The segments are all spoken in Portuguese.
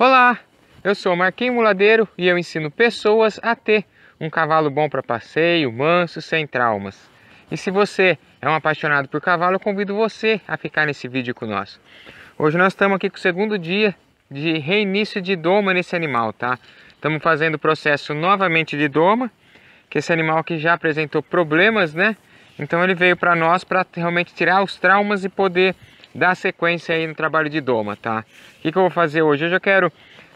Olá, eu sou Marquinho Muladeiro e eu ensino pessoas a ter um cavalo bom para passeio, manso, sem traumas. E se você é um apaixonado por cavalo, eu convido você a ficar nesse vídeo com nós. Hoje nós estamos aqui com o segundo dia de reinício de doma nesse animal, tá? Estamos fazendo o processo novamente de doma, que esse animal que já apresentou problemas, né? Então ele veio para nós para realmente tirar os traumas e poder dar sequência aí no trabalho de doma, tá? O que eu vou fazer hoje? Hoje eu quero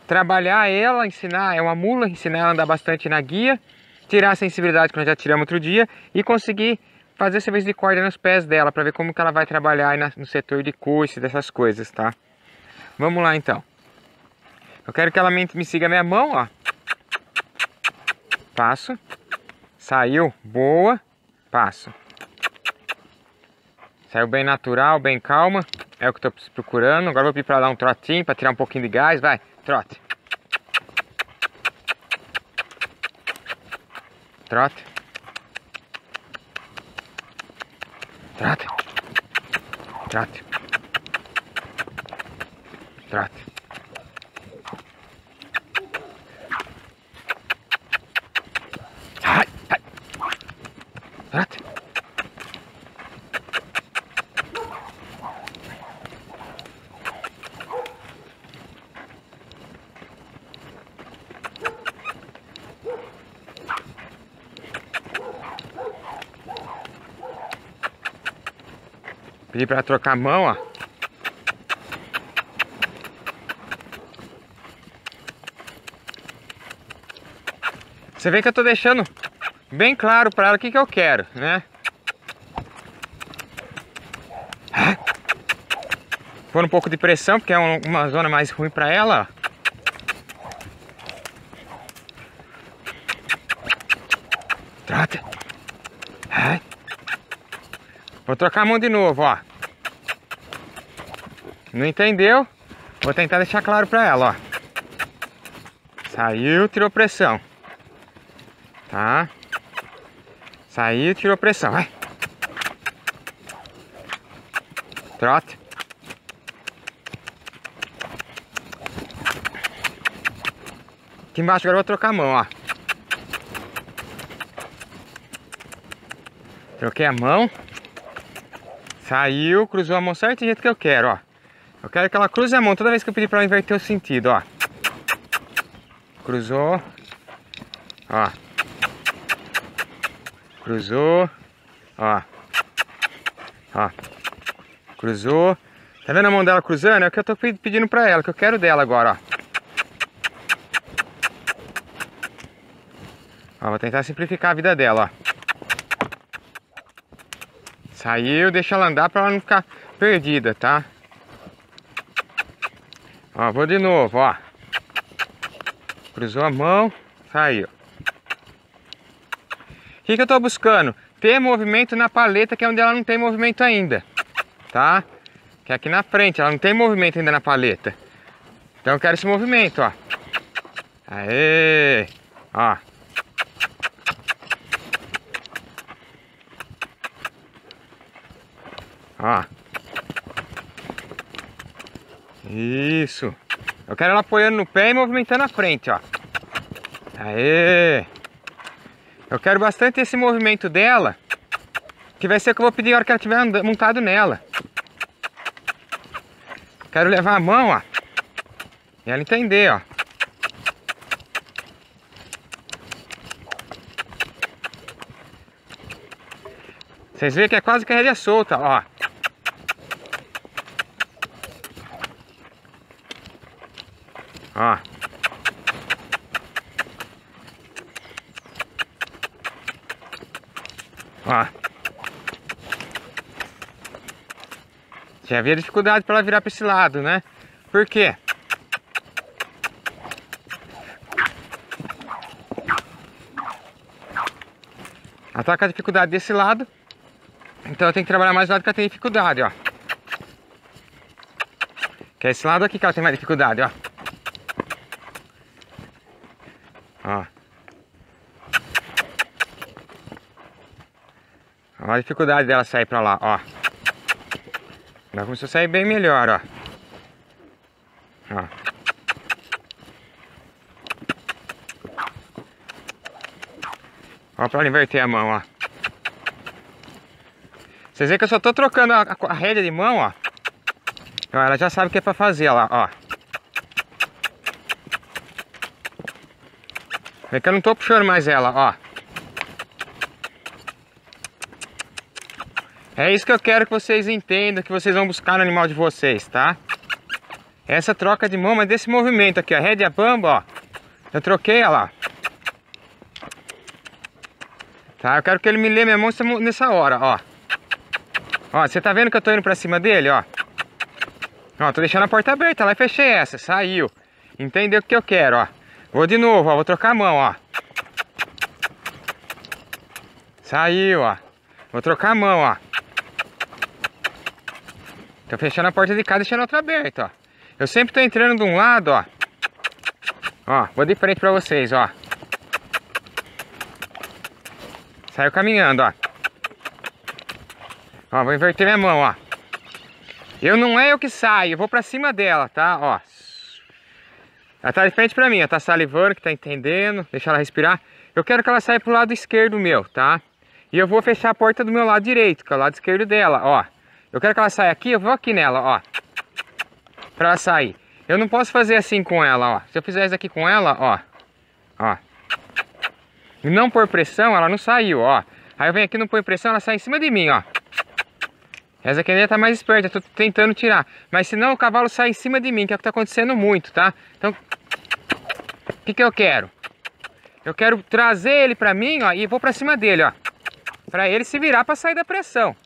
trabalhar ela, ensinar, é uma mula, ensinar ela a andar bastante na guia, tirar a sensibilidade que nós já tiramos outro dia e conseguir fazer serviço de corda nos pés dela, para ver como que ela vai trabalhar aí no setor de coice, dessas coisas, tá? Vamos lá então. Eu quero que ela me siga a minha mão, ó. Passo. Saiu. Boa. Passo. Saiu bem natural, bem calma. É o que eu tô procurando. Agora vou pedir para dar um trotinho, para tirar um pouquinho de gás. Vai, trote. Trote. Trote. Trote. Trote. Trote. Pedi para trocar a mão, ó. Você vê que eu tô deixando bem claro para ela o que que eu quero, né? Pôr um pouco de pressão, porque é uma zona mais ruim para ela, ó. Trota. Vou trocar a mão de novo, ó. Não entendeu? Vou tentar deixar claro pra ela, ó. Saiu, tirou pressão. Tá? Saiu, tirou pressão, vai. Trote. Aqui embaixo agora eu vou trocar a mão, ó. Troquei a mão. Saiu, cruzou a mão certo do jeito que eu quero, ó. Eu quero que ela cruze a mão toda vez que eu pedir para ela inverter o sentido, ó. Cruzou. Ó. Cruzou. Ó. Ó. Cruzou. Tá vendo a mão dela cruzando? É o que eu tô pedindo para ela, que eu quero dela agora, ó. Ó, vou tentar simplificar a vida dela, ó. Saiu, deixa ela andar para ela não ficar perdida, tá? Ó, vou de novo, ó. Cruzou a mão, saiu. O que que eu tô buscando? Ter movimento na paleta, que é onde ela não tem movimento ainda, tá? Que é aqui na frente, ela não tem movimento ainda na paleta. Então eu quero esse movimento, ó. Aê! Ó. Ó. Isso. Eu quero ela apoiando no pé e movimentando a frente, ó. Aê. Eu quero bastante esse movimento dela, que vai ser o que eu vou pedir a hora que ela estiver montado nela. Quero levar a mão, ó. E ela entender, ó. Vocês veem que é quase que a rédea solta, ó. Ó. Ó. Já havia dificuldade para ela virar para esse lado, né? Por quê? Ela tá com a dificuldade desse lado, então eu tenho que trabalhar mais o lado que ela tem dificuldade, ó. Que é esse lado aqui que ela tem mais dificuldade, ó. Ó. Olha a dificuldade dela sair pra lá, ó. Ela começou a sair bem melhor, ó. Ó. Ó, pra inverter a mão, ó. Vocês veem que eu só tô trocando a rédea de mão, ó. Ela já sabe o que é pra fazer, ó lá, ó. Vê que eu não tô puxando mais ela, ó. É isso que eu quero que vocês entendam, que vocês vão buscar no animal de vocês, tá? Essa troca de mão, mas desse movimento aqui, ó. Rédea bamba, ó. Eu troquei ela, ó. Tá, eu quero que ele me lê minha mão nessa hora, ó. Ó, você tá vendo que eu tô indo pra cima dele, ó. Ó, tô deixando a porta aberta lá e fechei essa, saiu. Entendeu o que eu quero, ó. Vou de novo, ó, vou trocar a mão, ó. Saiu, ó. Vou trocar a mão, ó. Tô fechando a porta de cá, deixando a outra aberta, ó. Eu sempre tô entrando de um lado, ó. Ó, vou de frente pra vocês, ó. Saiu caminhando, ó. Ó, vou inverter minha mão, ó. Eu não é eu que saio, eu vou pra cima dela, tá? Ó. Ela tá de frente pra mim, ela tá salivando, que tá entendendo. Deixa ela respirar. Eu quero que ela saia pro lado esquerdo meu, tá? E eu vou fechar a porta do meu lado direito, que é o lado esquerdo dela, ó. Eu quero que ela saia aqui, eu vou aqui nela, ó. Pra ela sair. Eu não posso fazer assim com ela, ó. Se eu fizer isso aqui com ela, ó. Ó. E não pôr pressão, ela não saiu, ó. Aí eu venho aqui, não põe pressão, ela sai em cima de mim, ó. Essa aqui ainda tá mais esperta, eu tô tentando tirar. Mas senão o cavalo sai em cima de mim, que é o que tá acontecendo muito, tá? Então, o que que eu quero? Eu quero trazer ele pra mim, ó, e vou pra cima dele, ó. Pra ele se virar pra sair da pressão.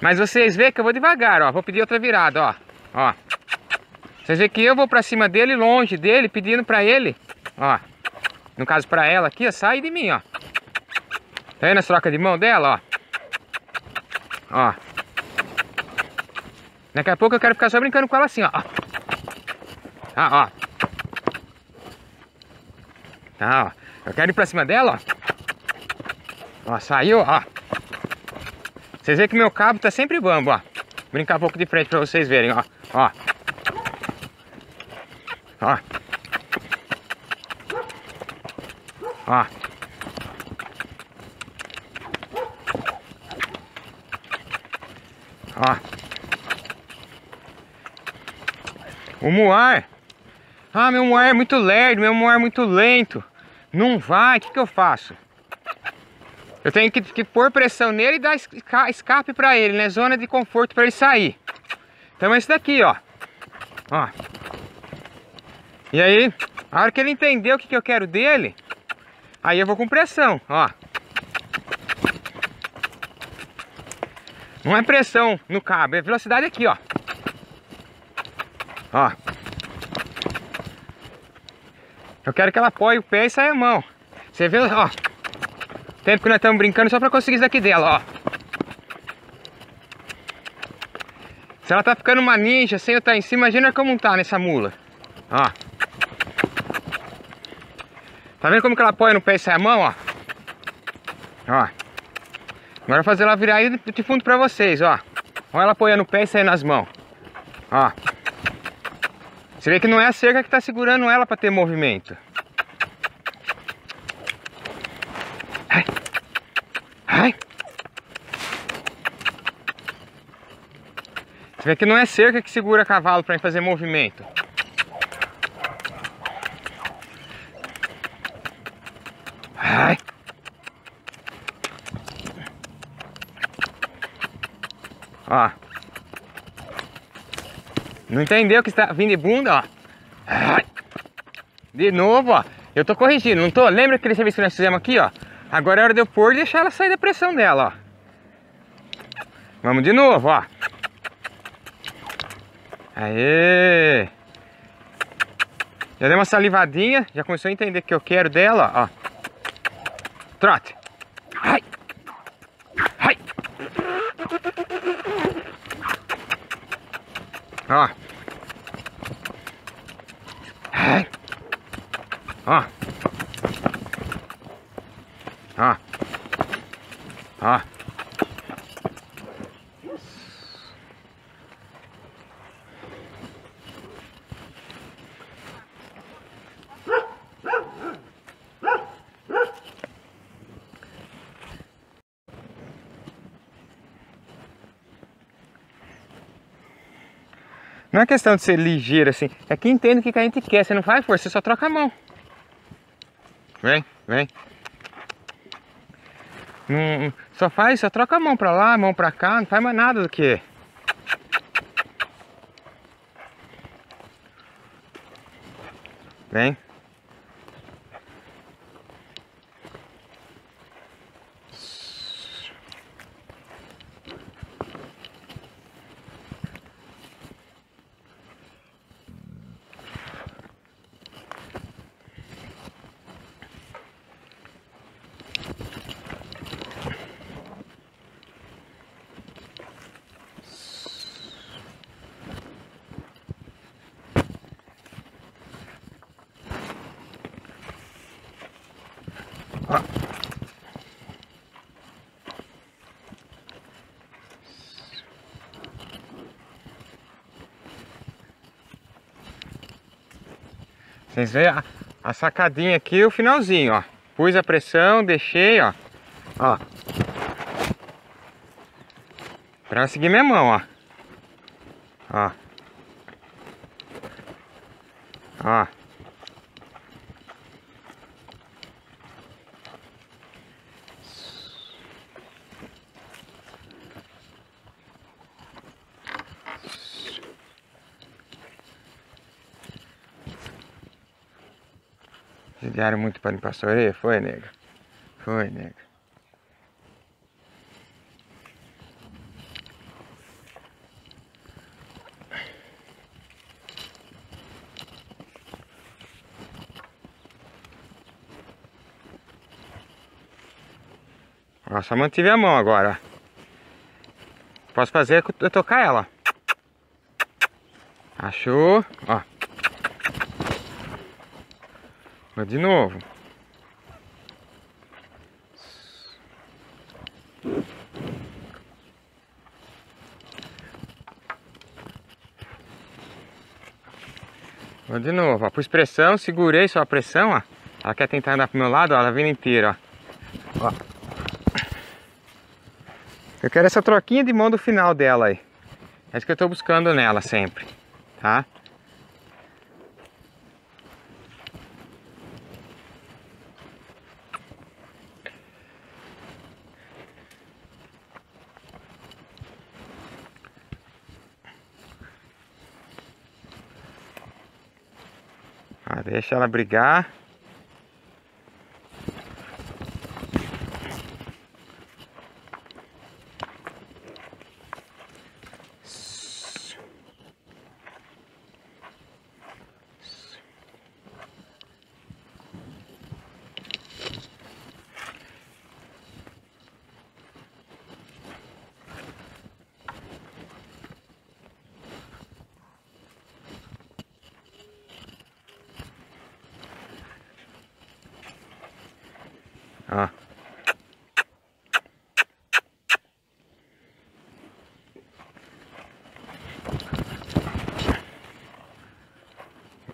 Mas vocês veem que eu vou devagar, ó. Vou pedir outra virada, ó. Ó. Vocês veem que eu vou pra cima dele, longe dele, pedindo pra ele, ó. No caso, pra ela aqui, ó, sai de mim, ó. Tá vendo as trocas de mão dela, ó? Ó. Daqui a pouco eu quero ficar só brincando com ela assim, ó. Tá, ó. Tá, ó. Eu quero ir pra cima dela, ó. Ó, saiu, ó. Vocês veem que meu cabo tá sempre bambo, ó. Vou brincar um pouco de frente pra vocês verem, ó. Ó. Ó. Ó. Ó. O muar. Ah, meu muar é muito lerdo, meu muar é muito lento. Não vai, o que que eu faço? Eu tenho que pôr pressão nele e dar escape pra ele, né? Zona de conforto pra ele sair. Então é isso daqui, ó. Ó. E aí, a hora que ele entender o que que eu quero dele... Aí eu vou com pressão, ó. Não é pressão no cabo, é velocidade aqui, ó. Ó. Eu quero que ela apoie o pé e saia a mão. Você vê, ó. O tempo que nós estamos brincando só pra conseguir isso daqui dela, ó. Se ela tá ficando uma ninja sem eu estar em cima, imagina como tá nessa mula. Ó. Tá vendo como que ela apoia no pé e sai a mão, ó? Ó. Agora eu vou fazer ela virar aí de fundo pra vocês, ó. Olha ela apoiando o pé e saindo as mãos. Ó. Você vê que não é a cerca que tá segurando ela pra ter movimento. Ai. Ai. Você vê que não é cerca que segura cavalo pra fazer movimento. Ai. Ó. Não entendeu que está vindo de bunda, ó. Ai. De novo, ó. Eu tô corrigindo, não tô? Lembra aquele serviço que nós fizemos aqui, ó? Agora é hora de eu pôr e deixar ela sair da pressão dela, ó. Vamos de novo, ó. Aê. Já dei uma salivadinha, já começou a entender o que eu quero dela, ó. Trote. Ai. Ai. Ó. Ai. Ó. Ó. Ó. Não é questão de ser ligeiro assim. É que entende o que a gente quer. Você não faz força, você só troca a mão. Vem, vem. Não, só faz, só troca a mão pra lá, a mão pra cá. Não faz mais nada do que... Vem. Vocês veem a sacadinha aqui, o finalzinho, ó. Pus a pressão, deixei, ó. Ó. Pra seguir minha mão, ó. Ó. Ó. Ligaram muito para me pastorear? Foi, nega? Foi, nega. Ó, só mantive a mão agora. Posso fazer eu tocar ela. Achou? Ó. De novo. De novo, ó. Pus pressão, segurei só a pressão, ó. Ela quer tentar andar pro meu lado, ó. Ela vem inteira, ó. Ó. Eu quero essa troquinha de mão do final dela aí. É isso que eu tô buscando nela sempre, tá? Deixa ela brigar. Ó.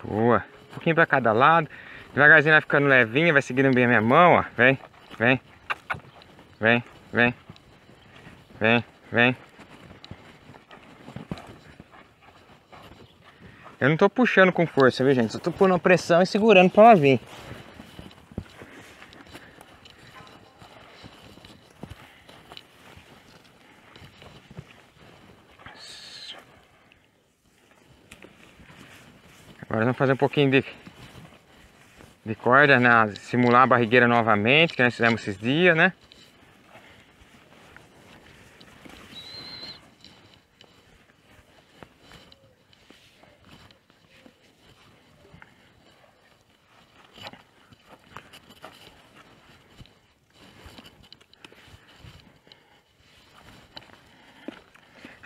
Boa. Um pouquinho pra cada lado. Devagarzinho vai ficando levinha, vai seguindo bem a minha mão, ó. Vem, vem. Vem, vem. Vem, vem. Eu não tô puxando com força, viu, gente? Só tô pondo pressão e segurando pra ela vir. Agora vamos fazer um pouquinho de corda, né? Simular a barrigueira novamente, que nós fizemos esses dias, né?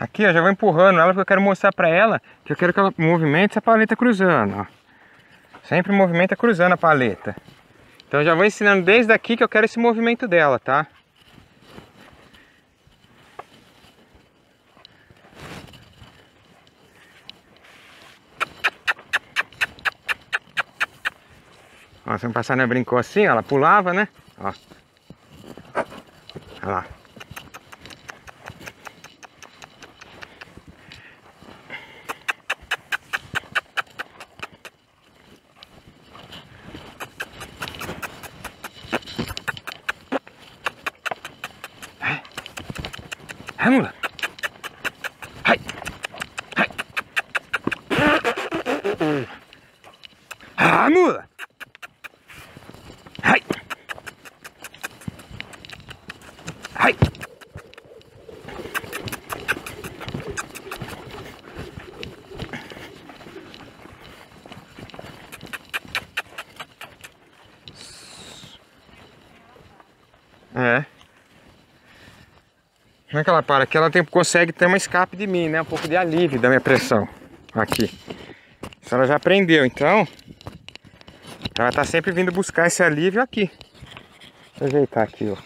Aqui, ó, já vou empurrando ela porque eu quero mostrar pra ela que eu quero que ela movimente essa paleta cruzando, ó. Sempre movimenta cruzando a paleta. Então já vou ensinando desde aqui que eu quero esse movimento dela, tá? Ó, se não passar, né, brincou assim, ó, ela pulava, né? Ó. Olha lá. Vai, mula. Vai. Vai. Ah, mula. Vai. Vai. É. Como é que ela para? Aqui ela consegue ter um escape de mim, né? Um pouco de alívio da minha pressão. Aqui. Isso ela já aprendeu, então. Ela tá sempre vindo buscar esse alívio aqui. Deixa eu ajeitar aqui, ó.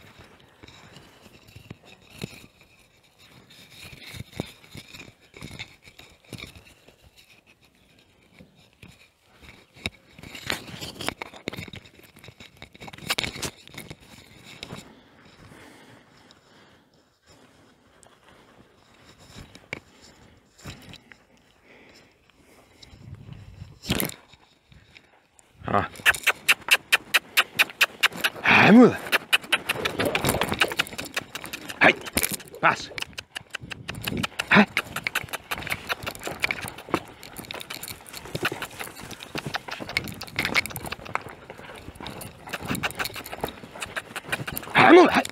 Ó. Ai, mula. Ai, passa. Ai. Ai, mula. Ai.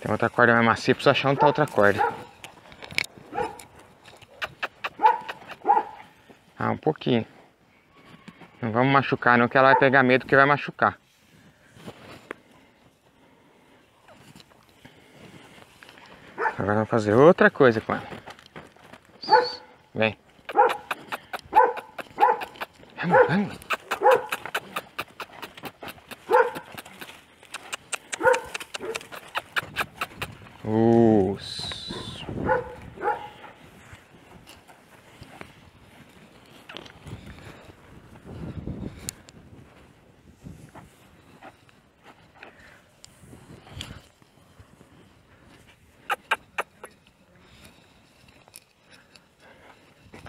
Tem outra corda mais macia, preciso achar onde tá outra corda. Um pouquinho. Não vamos machucar não, que ela vai pegar medo que vai machucar. Agora vamos fazer outra coisa com ela. Vem. Vamos, vamos.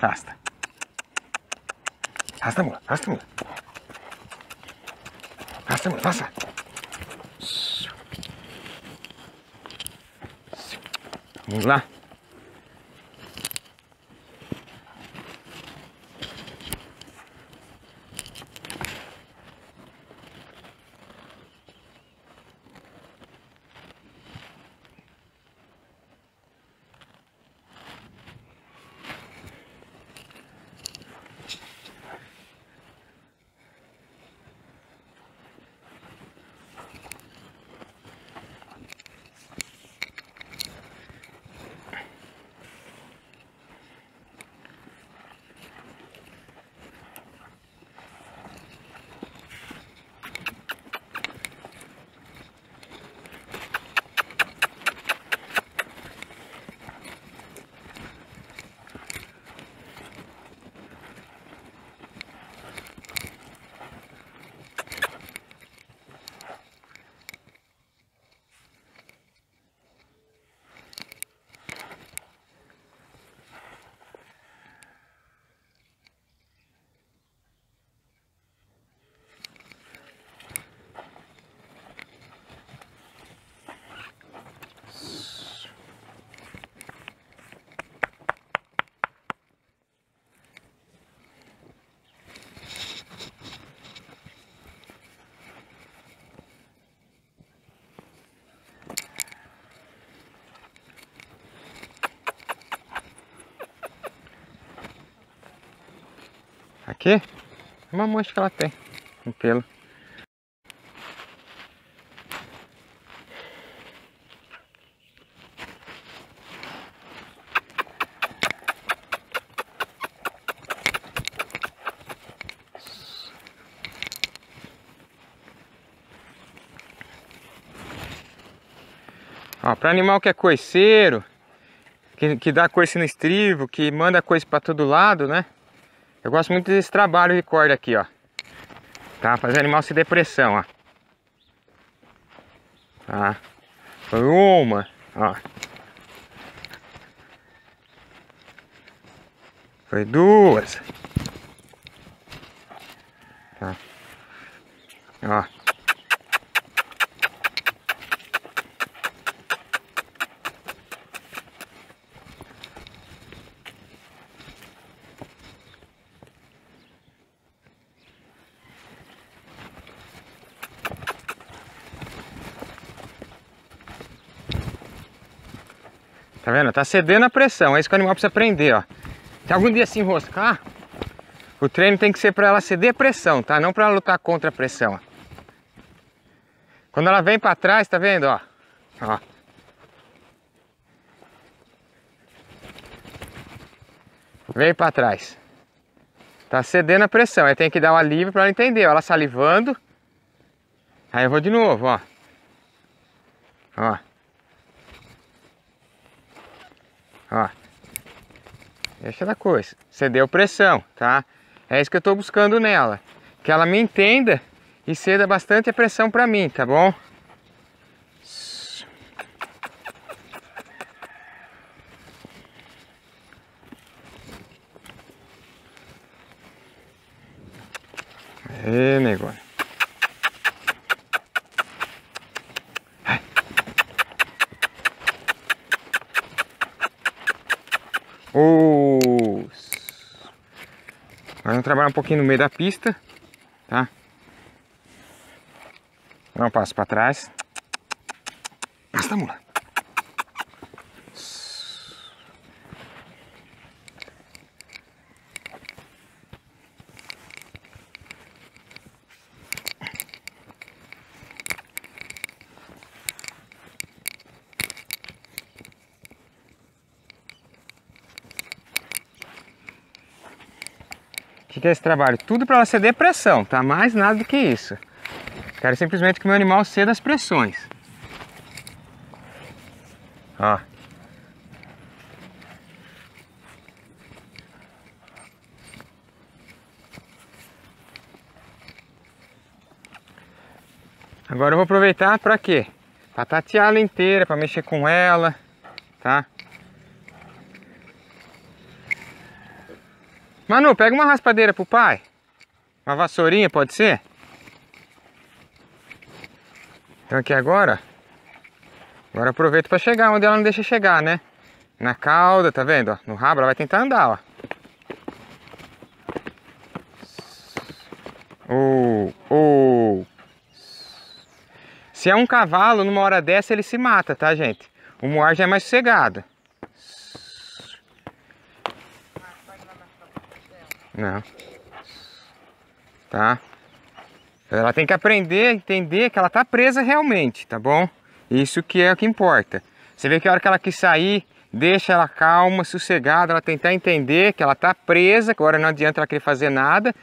Arrasta. Arrasta, mula. Arrasta, mula. Arrasta, mula. Passa. Vamos lá. Aqui, uma mancha que ela tem, um pelo. Ó, para animal que é coiceiro, que dá coice no estribo, que manda coice para todo lado, né? Eu gosto muito desse trabalho de corda aqui, ó. Tá? Fazer animal sem depressão, ó. Tá? Foi uma, ó. Foi duas. Tá? Ó. Tá vendo? Tá cedendo a pressão. É isso que o animal precisa aprender, ó. Se algum dia se enroscar, o treino tem que ser para ela ceder a pressão, tá? Não para ela lutar contra a pressão, ó. Quando ela vem para trás, tá vendo, ó? Ó. Vem para trás. Tá cedendo a pressão. Aí tem que dar o alívio para ela entender, ó. Ela salivando. Aí eu vou de novo, ó. Ó. Ó. Deixa da coisa. Cedeu pressão, tá? É isso que eu tô buscando nela. Que ela me entenda e ceda bastante a pressão pra mim, tá bom? Aê, negócio. Agora vamos trabalhar um pouquinho no meio da pista, tá? Dá um passo para trás. Basta, mula. O que é esse trabalho? Tudo para ela ceder pressão, tá? Mais nada do que isso. Quero simplesmente que o meu animal ceda as pressões. Ó. Agora eu vou aproveitar para quê? Para tatear ela inteira, para mexer com ela, tá? Manu, pega uma raspadeira pro pai. Uma vassourinha, pode ser? Então aqui agora, aproveito para chegar onde ela não deixa chegar, né? Na cauda, tá vendo? Ó, no rabo ela vai tentar andar, ó. Se é um cavalo, numa hora dessa ele se mata, tá, gente? O moar já é mais sossegado. Não. Tá? Ela tem que aprender a entender que ela tá presa realmente, tá bom? Isso que é o que importa. Você vê que a hora que ela quis sair, deixa ela calma, sossegada, ela tentar entender que ela tá presa, que agora não adianta ela querer fazer nada,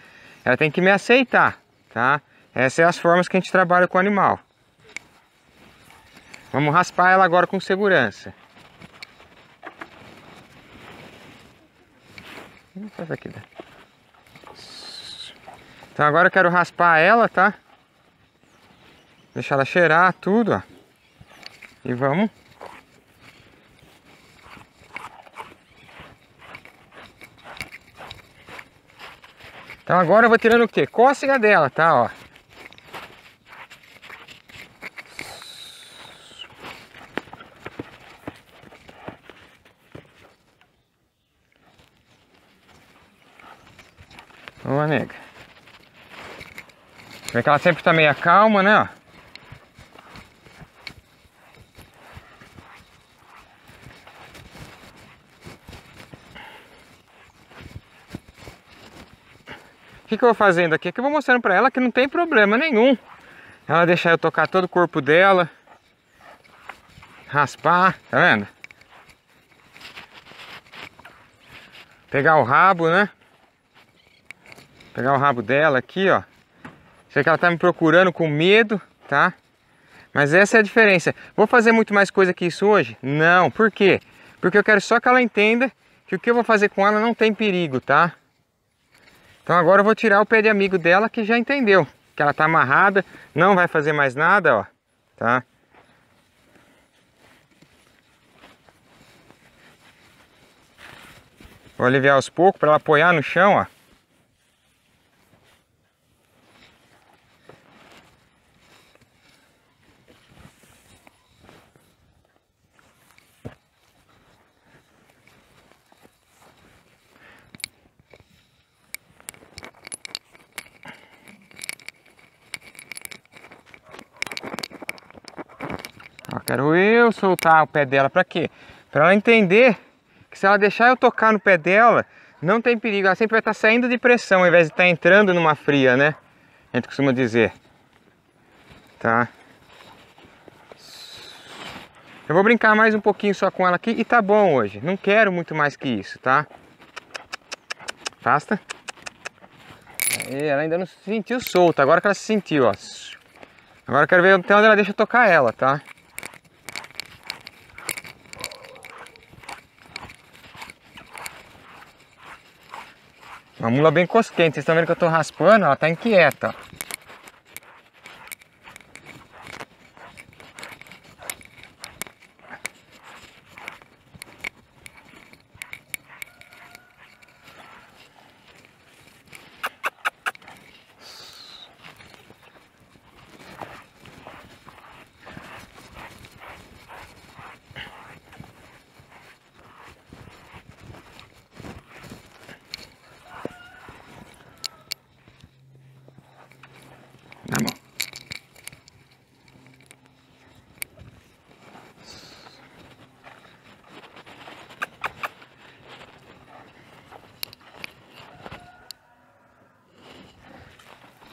ela tem que me aceitar, tá? Essas são as formas que a gente trabalha com o animal. Vamos raspar ela agora com segurança. Faz aqui, né? Então agora eu quero raspar ela, tá? Deixar ela cheirar tudo, ó. E vamos. Então agora eu vou tirando o quê? Cócega dela, tá? Ó. Vamos, nega. Vê que ela sempre tá meio calma, né? O que eu vou fazendo aqui? É que eu vou mostrando pra ela que não tem problema nenhum ela deixar eu tocar todo o corpo dela, raspar, tá vendo? Pegar o rabo, né? Pegar o rabo dela aqui, ó. Sei que ela tá me procurando com medo, tá? Mas essa é a diferença. Vou fazer muito mais coisa que isso hoje? Não. Por quê? Porque eu quero só que ela entenda que o que eu vou fazer com ela não tem perigo, tá? Então agora eu vou tirar o pé de amigo dela que já entendeu. Que ela tá amarrada, não vai fazer mais nada, ó. Tá? Vou aliviar aos poucos para ela apoiar no chão, ó. Quero eu soltar o pé dela, pra quê? para ela entender que se ela deixar eu tocar no pé dela, não tem perigo. Ela sempre vai estar saindo de pressão ao invés de estar entrando numa fria, né? A gente costuma dizer. Tá? Eu vou brincar mais um pouquinho só com ela aqui e tá bom hoje. Não quero muito mais que isso, tá? Afasta. Ela ainda não se sentiu solta. Agora que ela se sentiu, ó. Agora eu quero ver até onde ela deixa eu tocar ela, tá? Uma mula bem cosquente. Vocês estão vendo que eu tô raspando? Ela tá inquieta.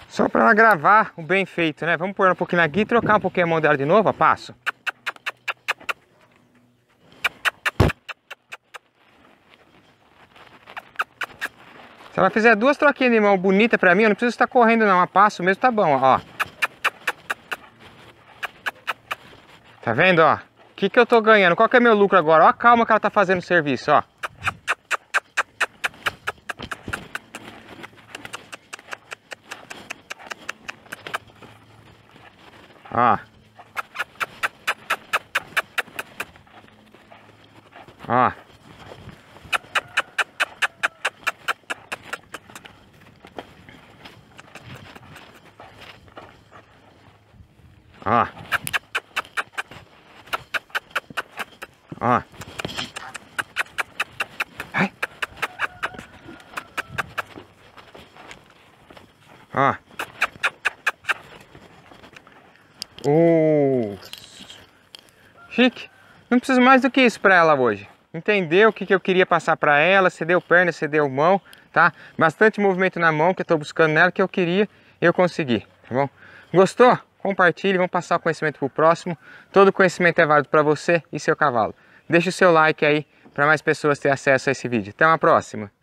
Só para ela gravar o bem feito, né? Vamos pôr um pouquinho na guia e trocar um pouquinho a mão dela de novo, a passo. Se ela fizer duas troquinhas de mão bonita para mim, eu não preciso estar correndo não, a passo mesmo tá bom, ó. Tá vendo, ó? O que que eu tô ganhando? Qual que é meu lucro agora? Ó a calma que ela tá fazendo o serviço, ó. Ó. Ó. Ó. Ó. Ai. Ó. Chique, não preciso mais do que isso para ela hoje. Entendeu o que eu queria passar para ela, cedeu perna, cedeu mão, tá? Bastante movimento na mão que eu estou buscando nela, que eu queria, eu consegui, tá bom? Gostou? Compartilhe, vamos passar o conhecimento pro próximo. Todo conhecimento é válido para você e seu cavalo. Deixa o seu like aí para mais pessoas terem acesso a esse vídeo. Até uma próxima!